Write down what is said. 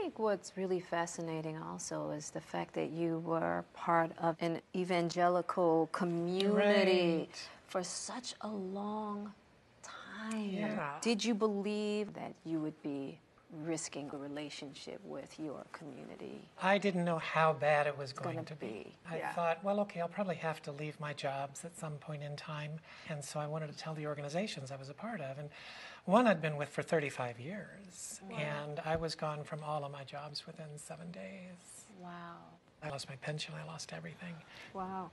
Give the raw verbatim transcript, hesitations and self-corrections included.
think what's really fascinating also is the fact that you were part of an evangelical community right. for such a long time. Yeah. Did you believe that you would be risking a relationship with your community? I didn't know how bad it was going to be. I yeah. thought, well, okay, I'll probably have to leave my jobs at some point in time. And so I wanted to tell the organizations I was a part of. And one I'd been with for thirty-five years. Wow. And I was gone from all of my jobs within seven days. Wow. I lost my pension. I lost everything. Wow.